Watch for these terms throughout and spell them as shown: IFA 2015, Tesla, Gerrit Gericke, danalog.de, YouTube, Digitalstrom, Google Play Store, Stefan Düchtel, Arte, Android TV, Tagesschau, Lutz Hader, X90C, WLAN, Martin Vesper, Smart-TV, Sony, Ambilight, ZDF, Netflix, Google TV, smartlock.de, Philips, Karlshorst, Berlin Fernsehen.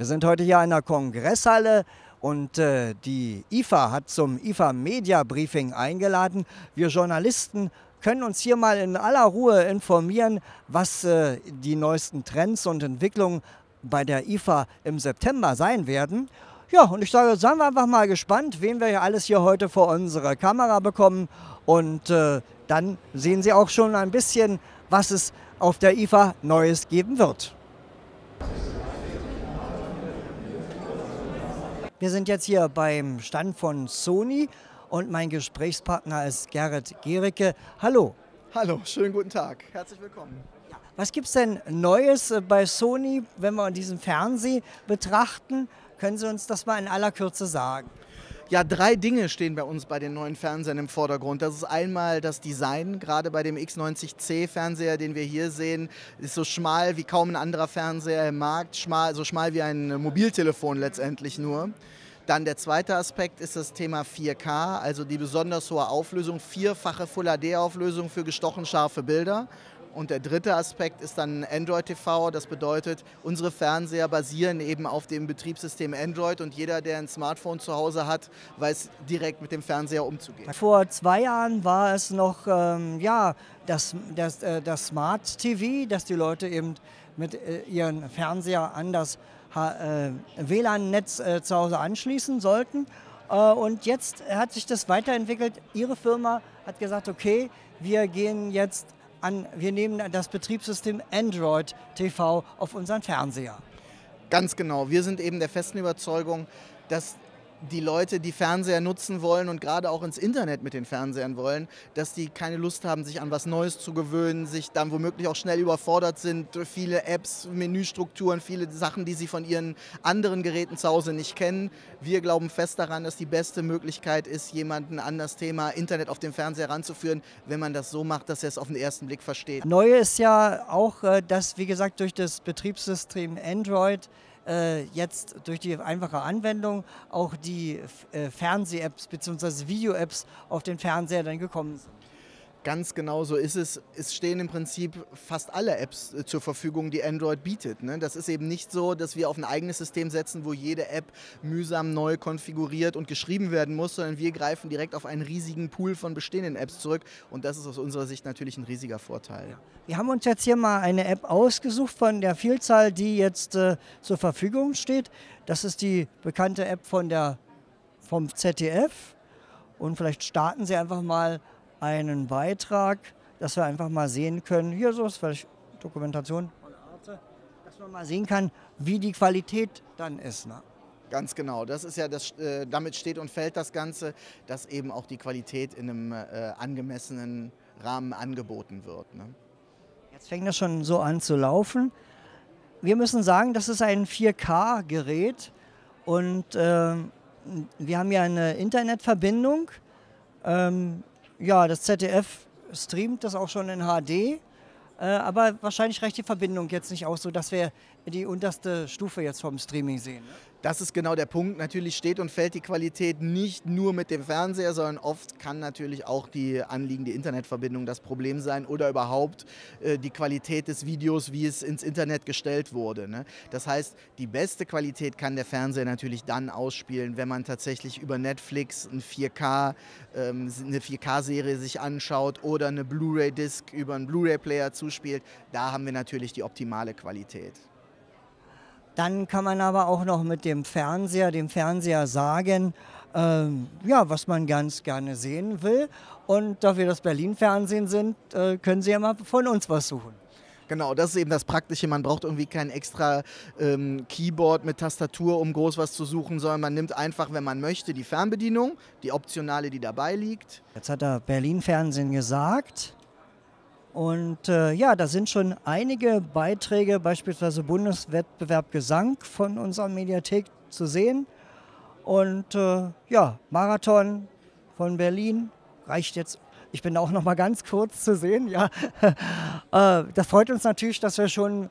Wir sind heute hier in der Kongresshalle und die IFA hat zum IFA Media Briefing eingeladen. Wir Journalisten können uns hier mal in aller Ruhe informieren, was die neuesten Trends und Entwicklungen bei der IFA im September sein werden. Ja, und ich sage, seien wir einfach mal gespannt, wen wir alles hier heute vor unsere Kamera bekommen. Und dann sehen Sie auch schon ein bisschen, was es auf der IFA Neues geben wird. Wir sind jetzt hier beim Stand von Sony und mein Gesprächspartner ist Gerrit Gericke. Hallo. Hallo, schönen guten Tag. Herzlich willkommen. Was gibt es denn Neues bei Sony, wenn wir diesen Fernseher betrachten? Können Sie uns das mal in aller Kürze sagen? Ja, drei Dinge stehen bei uns bei den neuen Fernsehern im Vordergrund. Das ist einmal das Design, gerade bei dem X90C Fernseher, den wir hier sehen, ist so schmal wie kaum ein anderer Fernseher im Markt, so schmal wie ein Mobiltelefon letztendlich nur. Dann der zweite Aspekt ist das Thema 4K, also die besonders hohe Auflösung, vierfache Full-HD-Auflösung für gestochen scharfe Bilder. Und der dritte Aspekt ist dann Android TV. Das bedeutet, unsere Fernseher basieren eben auf dem Betriebssystem Android und jeder, der ein Smartphone zu Hause hat, weiß direkt mit dem Fernseher umzugehen. Vor 2 Jahren war es noch das Smart TV, dass die Leute eben mit ihren Fernseher an das WLAN-Netz zu Hause anschließen sollten. Und jetzt hat sich das weiterentwickelt. Ihre Firma hat gesagt, okay, wir gehen jetzt wir nehmen das Betriebssystem Android TV auf unseren Fernseher. Ganz genau. Wir sind eben der festen Überzeugung, dass die Leute, die Fernseher nutzen wollen und gerade auch ins Internet mit den Fernsehern wollen, dass die keine Lust haben, sich an was Neues zu gewöhnen, sich dann womöglich auch schnell überfordert sind durch viele Apps, Menüstrukturen, viele Sachen, die sie von ihren anderen Geräten zu Hause nicht kennen. Wir glauben fest daran, dass die beste Möglichkeit ist, jemanden an das Thema Internet auf dem Fernseher ranzuführen, wenn man das so macht, dass er es auf den ersten Blick versteht. Neu ist ja auch, dass, wie gesagt, durch das Betriebssystem Android jetzt durch die einfache Anwendung auch die Fernseh-Apps bzw. Video-Apps auf den Fernseher dann gekommen sind. Ganz genau so ist es. Es stehen im Prinzip fast alle Apps zur Verfügung, die Android bietet. Das ist eben nicht so, dass wir auf ein eigenes System setzen, wo jede App mühsam neu konfiguriert und geschrieben werden muss, sondern wir greifen direkt auf einen riesigen Pool von bestehenden Apps zurück. Und das ist aus unserer Sicht natürlich ein riesiger Vorteil. Wir haben uns jetzt hier mal eine App ausgesucht von der Vielzahl, die jetzt zur Verfügung steht. Das ist die bekannte App vom ZDF. Und vielleicht starten Sie einfach mal einen Beitrag, dass wir einfach mal sehen können, hier so ist vielleicht Dokumentation von Arte, dass man mal sehen kann, wie die Qualität dann ist. Ne? Ganz genau, das ist ja damit steht und fällt das Ganze, dass eben auch die Qualität in einem angemessenen Rahmen angeboten wird. Ne? Jetzt fängt das schon so an zu laufen. Wir müssen sagen, das ist ein 4K-Gerät und wir haben ja eine Internetverbindung. Ja, das ZDF streamt das auch schon in HD, aber wahrscheinlich reicht die Verbindung jetzt nicht aus, sodass wir die unterste Stufe jetzt vom Streaming sehen. Ne? Das ist genau der Punkt. Natürlich steht und fällt die Qualität nicht nur mit dem Fernseher, sondern oft kann natürlich auch die anliegende Internetverbindung das Problem sein oder überhaupt die Qualität des Videos, wie es ins Internet gestellt wurde. Ne? Das heißt, die beste Qualität kann der Fernseher natürlich dann ausspielen, wenn man tatsächlich über Netflix eine 4K-Serie sich anschaut oder eine Blu-ray-Disc über einen Blu-ray-Player zuspielt. Da haben wir natürlich die optimale Qualität. Dann kann man aber auch noch mit dem Fernseher sagen, ja, was man ganz gerne sehen will. Und da wir das Berlin Fernsehen sind, können Sie ja mal von uns was suchen. Genau, das ist eben das Praktische. Man braucht irgendwie kein extra Keyboard mit Tastatur, um groß was zu suchen, sondern man nimmt einfach, wenn man möchte, die Fernbedienung, die optionale, die dabei liegt. Jetzt hat er Berlin Fernsehen gesagt. Und ja, da sind schon einige Beiträge, beispielsweise Bundeswettbewerb Gesang von unserer Mediathek zu sehen. Und ja, Marathon von Berlin reicht jetzt. Ich bin auch noch mal ganz kurz zu sehen. Ja. Das freut uns natürlich, dass wir schon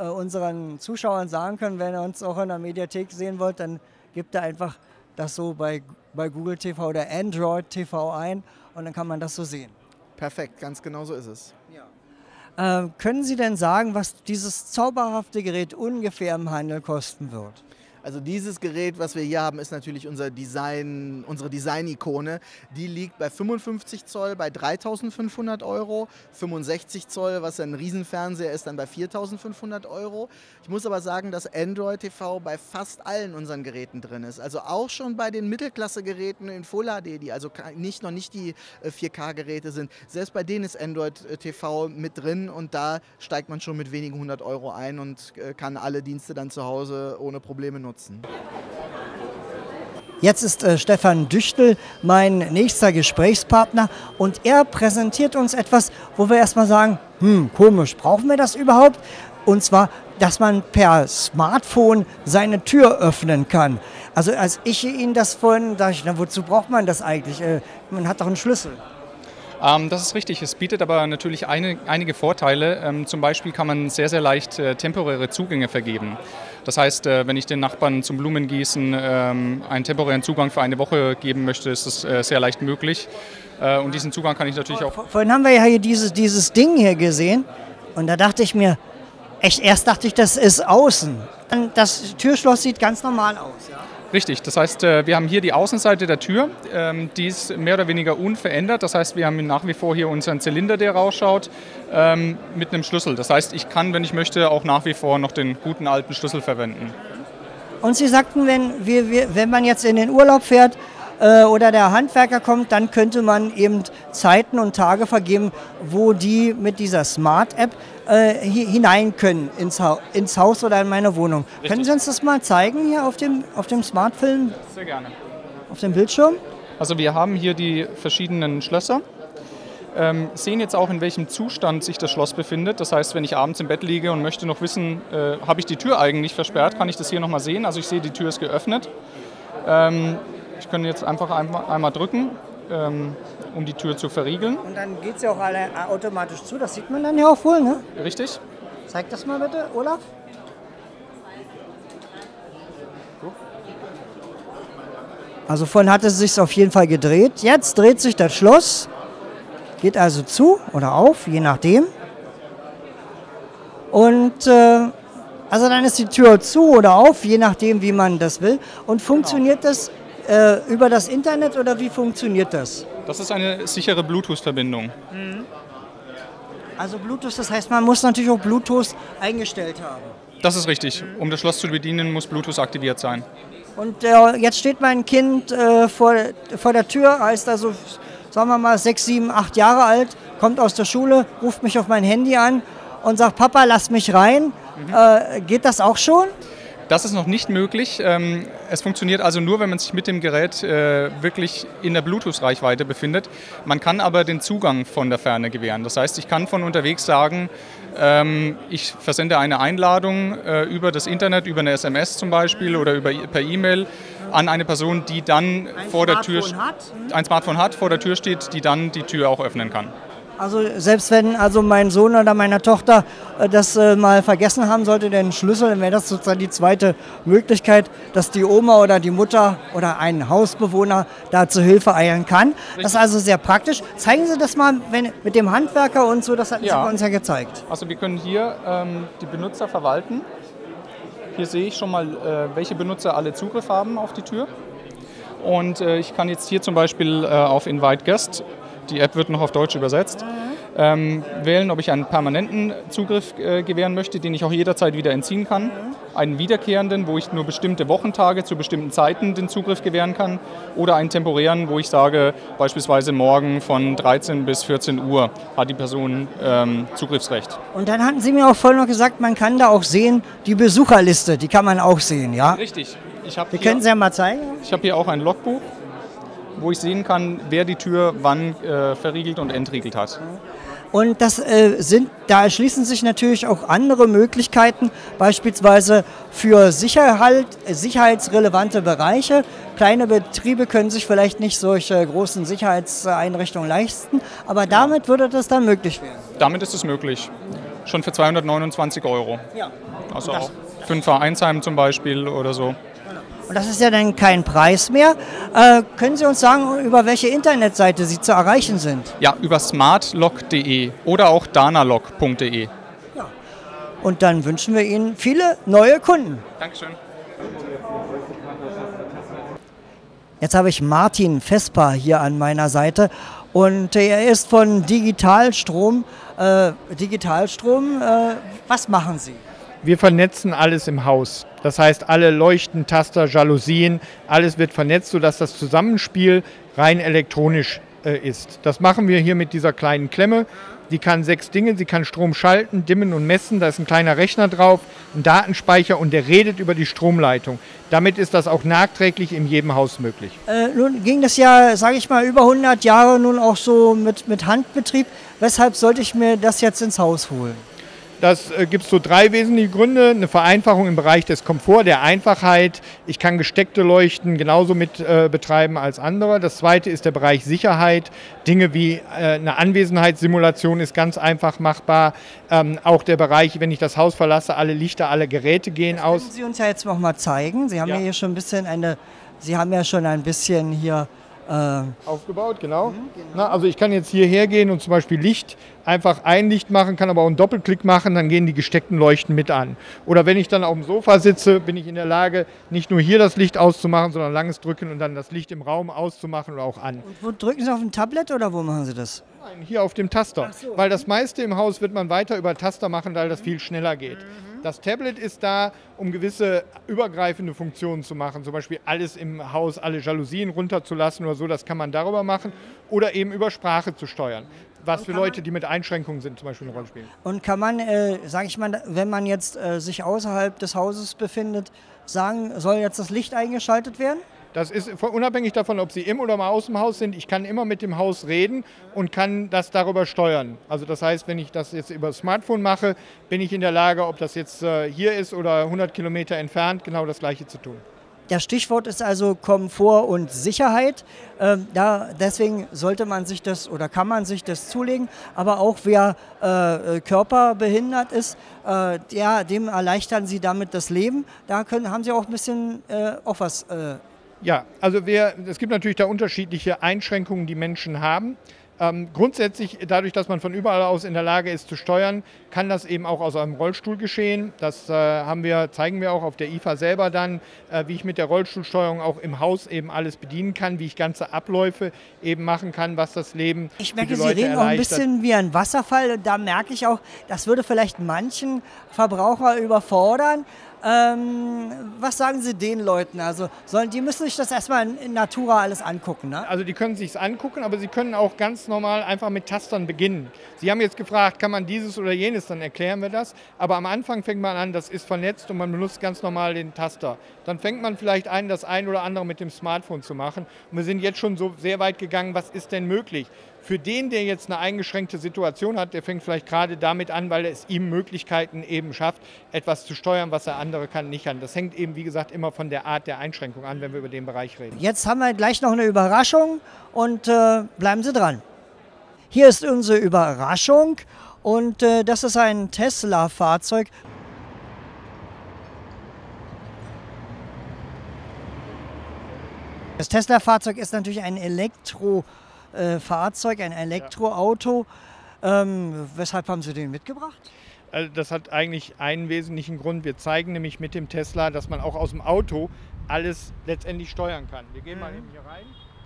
unseren Zuschauern sagen können, wenn ihr uns auch in der Mediathek sehen wollt, dann gebt ihr einfach das so bei Google TV oder Android TV ein und dann kann man das so sehen. Perfekt, ganz genau so ist es. Ja. Können Sie denn sagen, was dieses zauberhafte Gerät ungefähr im Handel kosten wird? Also dieses Gerät, was wir hier haben, ist natürlich unser Design, unsere Design-Ikone. Die liegt bei 55 Zoll bei 3.500 Euro, 65 Zoll, was ein Riesenfernseher ist, dann bei 4.500 Euro. Ich muss aber sagen, dass Android TV bei fast allen unseren Geräten drin ist. Also auch schon bei den Mittelklasse-Geräten in Full HD, die also noch nicht die 4K-Geräte sind. Selbst bei denen ist Android TV mit drin und da steigt man schon mit wenigen 100 Euro ein und kann alle Dienste dann zu Hause ohne Probleme nutzen. Jetzt ist Stefan Düchtel mein nächster Gesprächspartner und er präsentiert uns etwas, wo wir erstmal sagen, komisch, brauchen wir das überhaupt? Und zwar, dass man per Smartphone seine Tür öffnen kann. Also als ich Ihnen das vorhin dachte, na, wozu braucht man das eigentlich? Man hat doch einen Schlüssel. Das ist richtig. Es bietet aber natürlich einige Vorteile. Zum Beispiel kann man sehr, sehr leicht temporäre Zugänge vergeben. Das heißt, wenn ich den Nachbarn zum Blumengießen einen temporären Zugang für eine Woche geben möchte, ist das sehr leicht möglich. Und diesen Zugang kann ich natürlich auch... Vorhin haben wir ja hier dieses Ding hier gesehen und da dachte ich mir, erst dachte ich, das ist außen. Das Türschloss sieht ganz normal aus, ja? Richtig, das heißt, wir haben hier die Außenseite der Tür, die ist mehr oder weniger unverändert. Das heißt, wir haben nach wie vor hier unseren Zylinder, der rausschaut, mit einem Schlüssel. Das heißt, ich kann, wenn ich möchte, auch nach wie vor noch den guten alten Schlüssel verwenden. Und Sie sagten, wenn man jetzt in den Urlaub fährt oder der Handwerker kommt, dann könnte man eben Zeiten und Tage vergeben, wo die mit dieser Smart-App hinein können ins Haus oder in meine Wohnung. Richtig. Können Sie uns das mal zeigen hier auf dem Smartfilm? Sehr gerne. Auf dem Bildschirm? Also wir haben hier die verschiedenen Schlösser. Sehen jetzt auch, in welchem Zustand sich das Schloss befindet. Das heißt, wenn ich abends im Bett liege und möchte noch wissen, habe ich die Tür eigentlich versperrt, kann ich das hier nochmal sehen. Also ich sehe, die Tür ist geöffnet. Ich kann jetzt einfach einmal drücken, um die Tür zu verriegeln. Und dann geht sie ja auch alle automatisch zu, das sieht man dann ja auch wohl, ne? Richtig. Zeig das mal bitte, Olaf. So. Also vorhin hatte es sich auf jeden Fall gedreht. Jetzt dreht sich das Schloss, geht also zu oder auf, je nachdem. Und... also dann ist die Tür zu oder auf, je nachdem, wie man das will. Und funktioniert das über das Internet oder wie funktioniert das? Das ist eine sichere Bluetooth-Verbindung. Mhm. Also Bluetooth, das heißt, man muss natürlich auch Bluetooth eingestellt haben. Das ist richtig. Mhm. Um das Schloss zu bedienen, muss Bluetooth aktiviert sein. Und jetzt steht mein Kind vor der Tür, heißt also, sagen wir mal, 6, 7, 8 Jahre alt, kommt aus der Schule, ruft mich auf mein Handy an und sagt, Papa, lass mich rein. Mhm. Geht das auch schon? Das ist noch nicht möglich. Es funktioniert also nur, wenn man sich mit dem Gerät wirklich in der Bluetooth-Reichweite befindet. Man kann aber den Zugang von der Ferne gewähren. Das heißt, ich kann von unterwegs sagen, ich versende eine Einladung über das Internet, über eine SMS zum Beispiel oder per E-Mail an eine Person, die dann ein Smartphone hat, vor der Tür steht, die dann die Tür auch öffnen kann. Also selbst wenn mein Sohn oder meine Tochter das mal vergessen haben sollte, den Schlüssel, dann wäre das sozusagen die zweite Möglichkeit, dass die Oma oder die Mutter oder ein Hausbewohner da zu Hilfe eilen kann. Richtig. Das ist also sehr praktisch. Zeigen Sie das mal mit dem Handwerker und so, das hatten Sie bei uns ja gezeigt. Also wir können hier die Benutzer verwalten. Hier sehe ich schon mal, welche Benutzer alle Zugriff haben auf die Tür. Und ich kann jetzt hier zum Beispiel auf Invite Guest, die App wird noch auf Deutsch übersetzt, wählen, ob ich einen permanenten Zugriff gewähren möchte, den ich auch jederzeit wieder entziehen kann, einen wiederkehrenden, wo ich nur bestimmte Wochentage zu bestimmten Zeiten den Zugriff gewähren kann oder einen temporären, wo ich sage, beispielsweise morgen von 13 bis 14 Uhr hat die Person Zugriffsrecht. Und dann hatten Sie mir auch vorhin noch gesagt, man kann da auch sehen, die Besucherliste, die kann man auch sehen, ja? Richtig. Wir können Sie ja mal zeigen. Ich habe hier auch ein Logbuch, wo ich sehen kann, wer die Tür wann verriegelt und entriegelt hat. Und das da erschließen sich natürlich auch andere Möglichkeiten, beispielsweise für sicherheitsrelevante Bereiche. Kleine Betriebe können sich vielleicht nicht solche großen Sicherheitseinrichtungen leisten, aber damit würde das dann möglich werden. Damit ist es möglich. Schon für 229 Euro. Ja. Also auch für ein Vereinsheim zum Beispiel oder so. Und das ist ja dann kein Preis mehr. Können Sie uns sagen, über welche Internetseite Sie zu erreichen sind? Ja, über smartlock.de oder auch danalog.de. Ja. Und dann wünschen wir Ihnen viele neue Kunden. Dankeschön. Jetzt habe ich Martin Vesper hier an meiner Seite und er ist von Digitalstrom. Was machen Sie? Wir vernetzen alles im Haus. Das heißt, alle Leuchten, Taster, Jalousien, alles wird vernetzt, sodass das Zusammenspiel rein elektronisch ist. Das machen wir hier mit dieser kleinen Klemme. Die kann 6 Dinge, sie kann Strom schalten, dimmen und messen. Da ist ein kleiner Rechner drauf, ein Datenspeicher und der redet über die Stromleitung. Damit ist das auch nachträglich in jedem Haus möglich. Nun ging das ja, sage ich mal, über 100 Jahre nun auch so mit Handbetrieb. Weshalb sollte ich mir das jetzt ins Haus holen? Das gibt so 3 wesentliche Gründe. Eine Vereinfachung im Bereich des Komforts, der Einfachheit. Ich kann gesteckte Leuchten genauso mit betreiben als andere. Das zweite ist der Bereich Sicherheit. Dinge wie eine Anwesenheitssimulation ist ganz einfach machbar. Auch der Bereich, wenn ich das Haus verlasse, alle Lichter, alle Geräte gehen aus. Können Sie uns ja jetzt noch mal zeigen. Sie haben ja hier schon ein bisschen hier aufgebaut, genau. Na, also ich kann jetzt hierher gehen und zum Beispiel Licht, einfach ein Licht machen, kann aber auch einen Doppelklick machen, dann gehen die gesteckten Leuchten mit an. Oder wenn ich dann auf dem Sofa sitze, bin ich in der Lage, nicht nur hier das Licht auszumachen, sondern langes Drücken und dann das Licht im Raum auszumachen oder auch an. Und wo drücken Sie, auf dem Tablet oder wo machen Sie das? Nein, hier auf dem Taster, weil das meiste im Haus wird man weiter über Taster machen, weil das viel schneller geht. Das Tablet ist da, um gewisse übergreifende Funktionen zu machen, zum Beispiel alles im Haus, alle Jalousien runterzulassen oder so, das kann man darüber machen oder eben über Sprache zu steuern, was für Leute, die mit Einschränkungen sind, zum Beispiel eine Rolle spielen. Und kann man, sage ich mal, wenn man jetzt sich außerhalb des Hauses befindet, sagen, soll jetzt das Licht eingeschaltet werden? Das ist unabhängig davon, ob Sie im oder mal aus dem Haus sind. Ich kann immer mit dem Haus reden und kann das darüber steuern. Also das heißt, wenn ich das jetzt über das Smartphone mache, bin ich in der Lage, ob das jetzt hier ist oder 100 Kilometer entfernt, genau das Gleiche zu tun. Das Stichwort ist also Komfort und Sicherheit. Deswegen sollte man sich das oder kann man sich das zulegen. Aber auch wer körperbehindert ist, dem erleichtern Sie damit das Leben. Da haben Sie auch ein bisschen auch was Ja, also es gibt natürlich da unterschiedliche Einschränkungen, die Menschen haben. Grundsätzlich, dadurch, dass man von überall aus in der Lage ist zu steuern, kann das eben auch aus einem Rollstuhl geschehen. Das zeigen wir auch auf der IFA selber dann, wie ich mit der Rollstuhlsteuerung auch im Haus eben alles bedienen kann, wie ich ganze Abläufe eben machen kann, was das Leben erleichtert. Ich merke, Sie reden auch ein bisschen wie ein Wasserfall. Da merke ich auch, das würde vielleicht manchen Verbraucher überfordern. Was sagen Sie den Leuten? Also die müssen sich das erstmal in Natura alles angucken, ne? Also die können sich es angucken, aber sie können auch ganz normal einfach mit Tastern beginnen. Sie haben jetzt gefragt, kann man dieses oder jenes, dann erklären wir das. Aber am Anfang fängt man an, das ist vernetzt und man benutzt ganz normal den Taster. Dann fängt man vielleicht an, das ein oder andere mit dem Smartphone zu machen. Und wir sind jetzt schon so sehr weit gegangen, was ist denn möglich? Für den, der jetzt eine eingeschränkte Situation hat, der fängt vielleicht gerade damit an, weil es ihm Möglichkeiten eben schafft, etwas zu steuern, was der andere kann nicht an. Das hängt eben, wie gesagt, immer von der Art der Einschränkung an, wenn wir über den Bereich reden. Jetzt haben wir gleich noch eine Überraschung und bleiben Sie dran. Hier ist unsere Überraschung und das ist ein Tesla-Fahrzeug. Das Tesla-Fahrzeug ist natürlich ein Elektrofahrzeug, ein Elektroauto. Weshalb haben Sie den mitgebracht? Also das hat eigentlich einen wesentlichen Grund. Wir zeigen nämlich mit dem Tesla, dass man auch aus dem Auto alles letztendlich steuern kann. Wir gehen mal eben hier rein.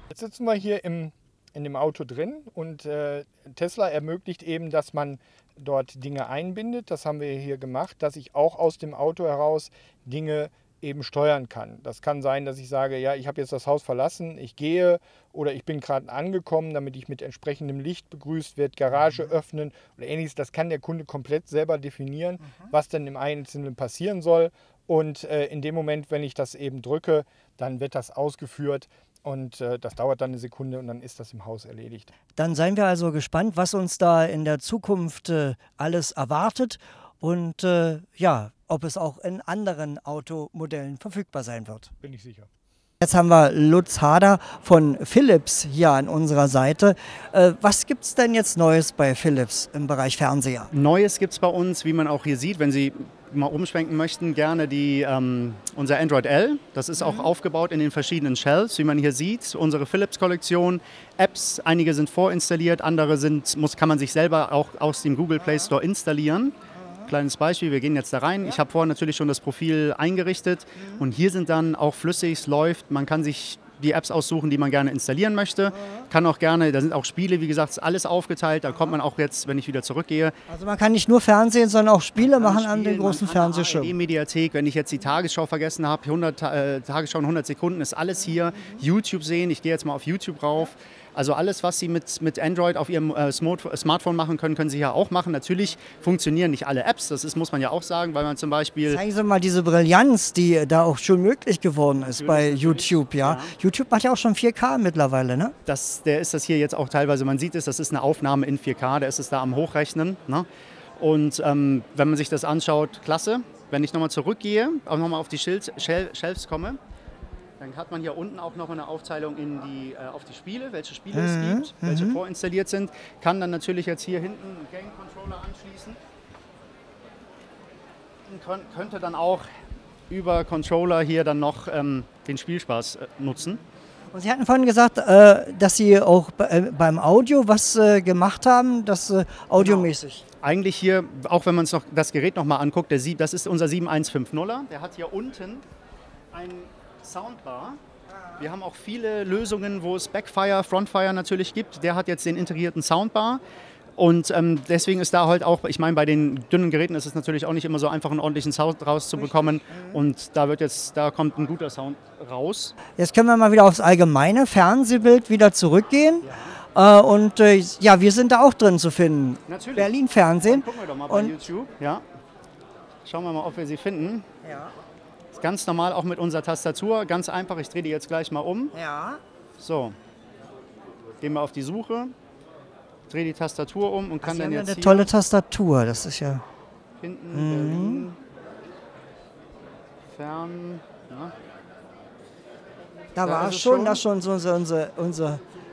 Jetzt sitzen wir hier in dem Auto drin und Tesla ermöglicht eben, dass man dort Dinge einbindet. Das haben wir hier gemacht, dass ich auch aus dem Auto heraus Dinge eben steuern kann. Das kann sein, dass ich sage, ja, ich habe jetzt das Haus verlassen, ich gehe oder ich bin gerade angekommen, damit ich mit entsprechendem Licht begrüßt werde, Garage öffnen oder ähnliches. Das kann der Kunde komplett selber definieren, was denn im Einzelnen passieren soll. Und in dem Moment, wenn ich das eben drücke, dann wird das ausgeführt. Und das dauert dann eine Sekunde und dann ist das im Haus erledigt. Dann seien wir also gespannt, was uns da in der Zukunft alles erwartet. Und ob es auch in anderen Automodellen verfügbar sein wird. Bin ich sicher. Jetzt haben wir Lutz Hader von Philips hier an unserer Seite. Was gibt es denn jetzt Neues bei Philips im Bereich Fernseher? Neues gibt es bei uns, wie man auch hier sieht, wenn Sie mal umschwenken möchten, gerne die, unser Android L. Das ist auch aufgebaut in den verschiedenen Shells, wie man hier sieht. Unsere Philips-Kollektion, Apps, einige sind vorinstalliert, andere sind, kann man sich selber auch aus dem Google Play Store installieren. Kleines Beispiel, wir gehen jetzt da rein. Ich habe vorhin natürlich schon das Profil eingerichtet und hier sind dann auch flüssig, es läuft, man kann sich die Apps aussuchen, die man gerne installieren möchte. Kann auch gerne, da sind auch Spiele, wie gesagt, alles aufgeteilt. Da kommt man auch jetzt, wenn ich wieder zurückgehe. Also man kann nicht nur Fernsehen, sondern auch Spiele machen an den großen Fernsehschirm. Die Mediathek, wenn ich jetzt die Tagesschau vergessen habe, 100, Tagesschau in 100 Sekunden ist alles hier. YouTube sehen, ich gehe jetzt mal auf YouTube rauf. Also alles, was Sie mit Android auf Ihrem Smartphone machen können, können Sie ja auch machen. Natürlich funktionieren nicht alle Apps, das ist, muss man ja auch sagen, weil man zum Beispiel... Zeigen Sie mal diese Brillanz, die da auch schon möglich geworden ist bei YouTube. Ja. YouTube macht ja auch schon 4K mittlerweile, ne? Der ist das hier jetzt auch teilweise, man sieht es, das ist eine Aufnahme in 4K, da ist es da am Hochrechnen. Ne? Und wenn man sich das anschaut, klasse. Wenn ich nochmal zurückgehe, auch nochmal auf die Shelves komme, dann hat man hier unten auch noch eine Aufteilung in die, auf die Spiele, welche Spiele es gibt, welche vorinstalliert sind. Kann dann natürlich jetzt hier hinten einen Game-Controller anschließen. Und könnte dann auch über Controller hier dann noch den Spielspaß nutzen. Und Sie hatten vorhin gesagt, dass Sie auch beim Audio was gemacht haben, das audiomäßig. Genau. Eigentlich hier, auch wenn man noch das Gerät nochmal anguckt, das ist unser 7150er. Der hat hier unten ein... Soundbar. Wir haben auch viele Lösungen, wo es Backfire, Frontfire natürlich gibt. Der hat jetzt den integrierten Soundbar und deswegen ist da halt auch, ich meine, bei den dünnen Geräten ist es natürlich auch nicht immer so einfach, einen ordentlichen Sound rauszubekommen und da kommt ein guter Sound raus. Jetzt können wir mal wieder aufs allgemeine Fernsehbild wieder zurückgehen. Ja. Und ja, wir sind da auch drin zu finden. Natürlich. Berlin Fernsehen. Gucken wir doch mal bei YouTube. Ja. Schauen wir mal, ob wir sie finden. Ja. Ganz normal auch mit unserer Tastatur, ganz einfach, ich drehe die jetzt gleich mal um. Ja. So, gehen wir auf die Suche, drehe die Tastatur um und kann dann jetzt... Das ist eine tolle Tastatur, das ist ja... Hinten, Berlin, Fern, ja. Da war es schon, da schon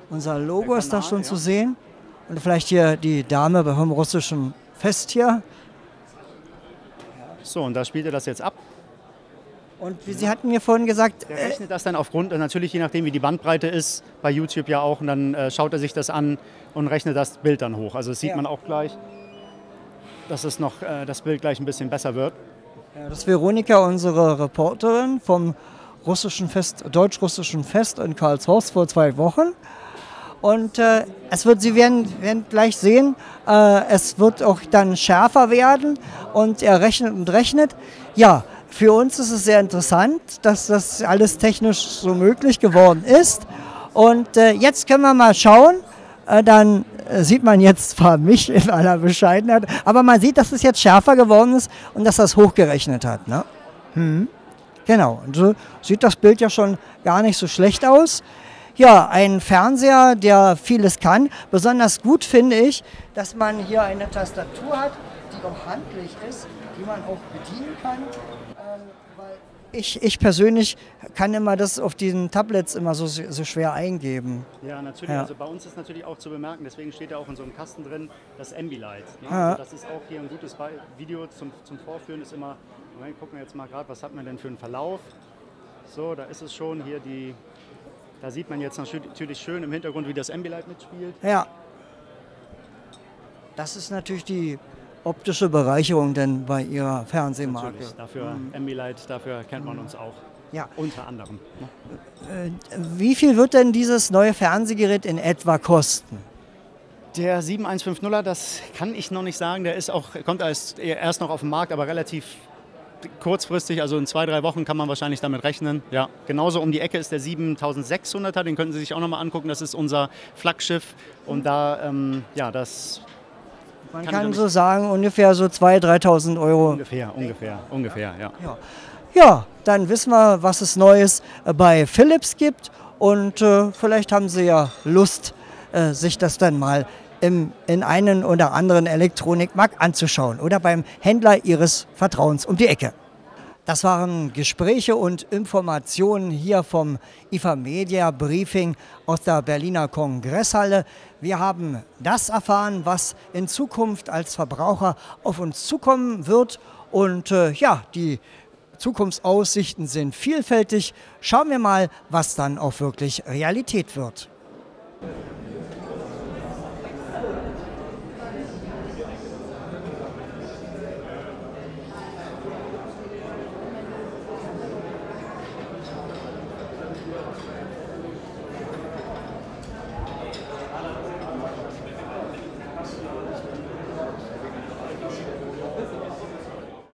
unser Logo ist da schon zu sehen. Und vielleicht hier die Dame beim russischen Fest hier. So, und da spielt er das jetzt ab. Und Sie hatten mir vorhin gesagt... Er rechnet das dann aufgrund, natürlich je nachdem wie die Bandbreite ist, bei YouTube ja auch, und dann schaut er sich das an und rechnet das Bild dann hoch. Also das sieht man auch gleich, dass es noch, das Bild gleich ein bisschen besser wird. Ja, das ist Veronika, unsere Reporterin vom russischen Fest, deutsch-russischen Fest in Karlshorst vor 2 Wochen. Und Sie werden gleich sehen, es wird auch dann schärfer werden und er rechnet und rechnet. Ja. Für uns ist es sehr interessant, dass das alles technisch so möglich geworden ist. Und jetzt können wir mal schauen, dann sieht man jetzt zwar mich in aller Bescheidenheit, aber man sieht, dass es jetzt schärfer geworden ist und dass das hochgerechnet hat. Ne? Genau, und so sieht das Bild ja schon gar nicht so schlecht aus. Ja, ein Fernseher, der vieles kann. Besonders gut finde ich, dass man hier eine Tastatur hat, die auch handlich ist, die man auch bedienen kann. Ich persönlich kann immer das auf diesen Tablets immer so schwer eingeben. Ja, natürlich. Ja. Also bei uns ist natürlich auch zu bemerken, deswegen steht da auch in so einem Kasten drin, das Ambilight. Ne? Ja. Also das ist auch hier ein gutes Video zum Vorführen. Ist immer, gucken wir jetzt mal gerade, was hat man denn für einen Verlauf. So, da ist es schon hier die, da sieht man jetzt natürlich schön im Hintergrund, wie das Ambilight mitspielt. Ja. Das ist natürlich die... optische Bereicherung denn bei Ihrer Fernsehmarke? Natürlich, dafür Ambilight, dafür kennt man uns auch, ja. Unter anderem. Ne? Wie viel wird denn dieses neue Fernsehgerät in etwa kosten? Der 7150er, das kann ich noch nicht sagen, der ist auch, kommt erst noch auf den Markt, aber relativ kurzfristig, also in 2, 3 Wochen kann man wahrscheinlich damit rechnen. Ja. Genauso um die Ecke ist der 7600er, den können Sie sich auch nochmal angucken, das ist unser Flaggschiff und da, ja, das... Man kann so sagen, ungefähr so 2.000, 3.000 Euro. Ungefähr, ja. Ja, dann wissen wir, was es Neues bei Philips gibt. Und vielleicht haben Sie ja Lust, sich das dann mal in einen oder anderen Elektronikmarkt anzuschauen. Oder beim Händler Ihres Vertrauens um die Ecke. Das waren Gespräche und Informationen hier vom IFA Media Briefing aus der Berliner Kongresshalle. Wir haben das erfahren, was in Zukunft als Verbraucher auf uns zukommen wird. Und ja, die Zukunftsaussichten sind vielfältig. Schauen wir mal, was dann auch wirklich Realität wird.